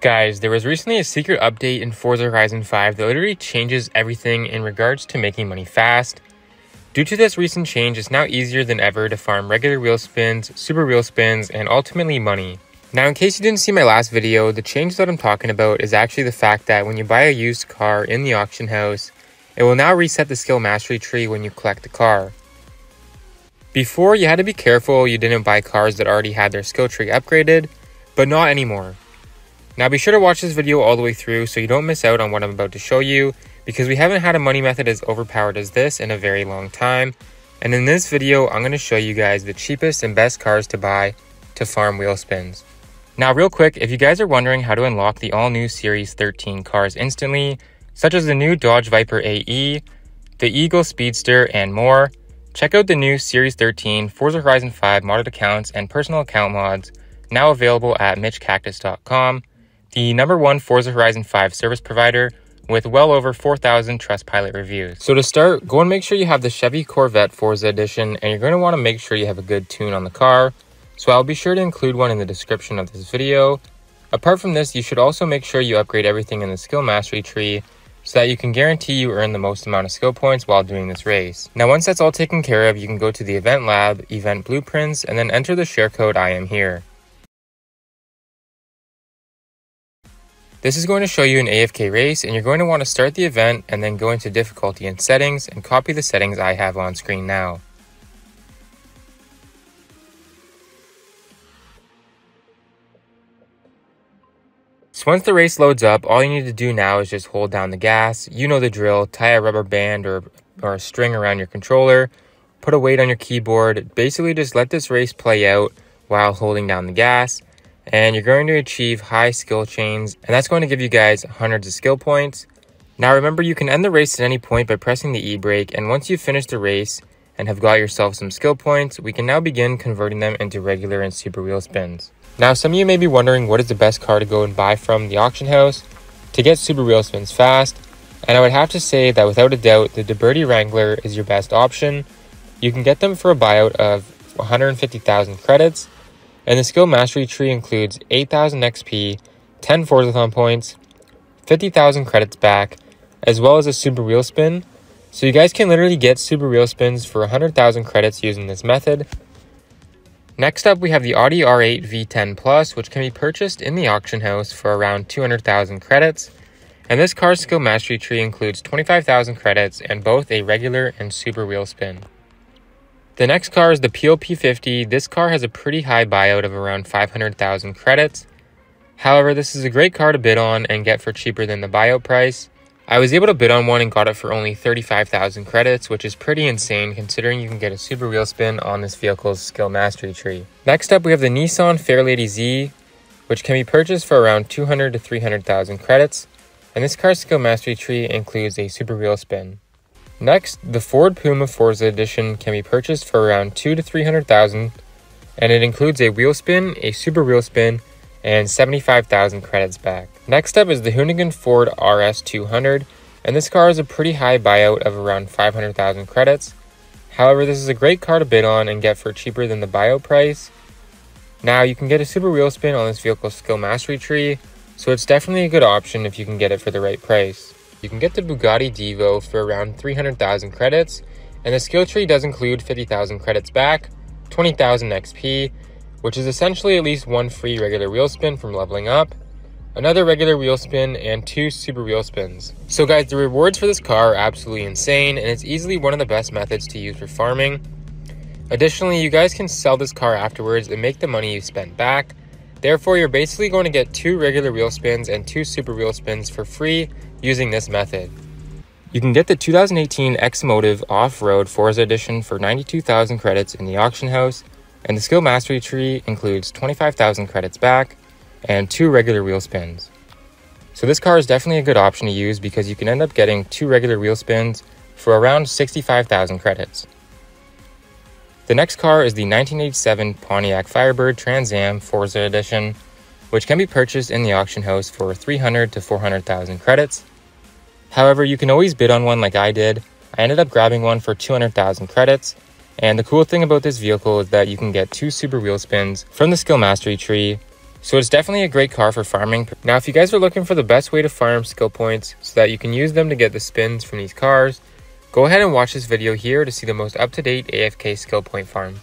Guys, there was recently a secret update in Forza Horizon 5 that literally changes everything in regards to making money fast. Due to this recent change, it's now easier than ever to farm regular wheel spins, super wheel spins, and ultimately money. Now, in case you didn't see my last video, the change that I'm talking about is actually the fact that when you buy a used car in the auction house, it will now reset the skill mastery tree when you collect the car. Before, you had to be careful you didn't buy cars that already had their skill tree upgraded, but not anymore. Now be sure to watch this video all the way through so you don't miss out on what I'm about to show you, because we haven't had a money method as overpowered as this in a very long time. And in this video, I'm going to show you guys the cheapest and best cars to buy to farm wheel spins. Now real quick, if you guys are wondering how to unlock the all new Series 13 cars instantly, such as the new Dodge Viper AE, the Eagle Speedster, and more, check out the new Series 13 Forza Horizon 5 modded accounts and personal account mods now available at mitchcactus.com. the #1 Forza Horizon 5 service provider with well over 4,000 Trustpilot reviews. So to start, go and make sure you have the Chevy Corvette Forza Edition, and you're going to want to make sure you have a good tune on the car, so I'll be sure to include one in the description of this video. Apart from this, you should also make sure you upgrade everything in the skill mastery tree so that you can guarantee you earn the most amount of skill points while doing this race. Now once that's all taken care of, you can go to the event lab, event blueprints, and then enter the share code I am here. This is going to show you an AFK race, and you're going to want to start the event and then go into difficulty and settings and copy the settings I have on screen now. So once the race loads up, all you need to do now is just hold down the gas. You know the drill, tie a rubber band or a string around your controller, put a weight on your keyboard, basically just let this race play out while holding down the gas. And you're going to achieve high skill chains, and that's going to give you guys hundreds of skill points. Now remember, you can end the race at any point by pressing the e-brake, and once you finish the race and have got yourself some skill points, we can now begin converting them into regular and super wheel spins. Now some of you may be wondering what is the best car to go and buy from the auction house to get super wheel spins fast, and I would have to say that without a doubt the DeBerti Wrangler is your best option. You can get them for a buyout of 150,000 credits. And the skill mastery tree includes 8,000 XP, 10 Forzathon points, 50,000 credits back, as well as a super wheel spin. So you guys can literally get super wheel spins for 100,000 credits using this method. Next up, we have the Audi R8 V10 Plus, which can be purchased in the auction house for around 200,000 credits. And this car's skill mastery tree includes 25,000 credits and both a regular and super wheel spin. The next car is the PLP50. This car has a pretty high buyout of around 500,000 credits. However, this is a great car to bid on and get for cheaper than the buyout price. I was able to bid on one and got it for only 35,000 credits, which is pretty insane considering you can get a super wheel spin on this vehicle's skill mastery tree. Next up, we have the Nissan Fairlady Z, which can be purchased for around 200,000 to 300,000 credits. And this car's skill mastery tree includes a super wheel spin. Next, the Ford Puma Forza Edition can be purchased for around 200,000 to 300,000, and it includes a wheel spin, a super wheel spin, and 75,000 credits back. Next up is the Hoonigan Ford RS200, and this car has a pretty high buyout of around 500,000 credits. However, this is a great car to bid on and get for cheaper than the buyout price. Now, you can get a super wheel spin on this vehicle's skill mastery tree, so it's definitely a good option if you can get it for the right price. You can get the Bugatti Divo for around 300,000 credits, and the skill tree does include 50,000 credits back, 20,000 XP, which is essentially at least one free regular wheel spin from leveling up, another regular wheel spin, and 2 super wheel spins. So guys, the rewards for this car are absolutely insane, and it's easily one of the best methods to use for farming. Additionally, you guys can sell this car afterwards and make the money you spent back. Therefore, you're basically going to get 2 regular wheel spins and 2 super wheel spins for free using this method. You can get the 2018 X-Motive Off-Road Forza Edition for 92,000 credits in the auction house, and the skill mastery tree includes 25,000 credits back and 2 regular wheel spins. So this car is definitely a good option to use because you can end up getting 2 regular wheel spins for around 65,000 credits. The next car is the 1987 Pontiac Firebird Trans Am Forza Edition, which can be purchased in the auction house for 300,000 to 400,000 credits. However, you can always bid on one like I did. I ended up grabbing one for 200,000 credits, and the cool thing about this vehicle is that you can get 2 super wheel spins from the skill mastery tree, So it's definitely a great car for farming. Now, if you guys are looking for the best way to farm skill points so that you can use them to get the spins from these cars, go ahead and watch this video here to see the most up-to-date AFK skill point farm.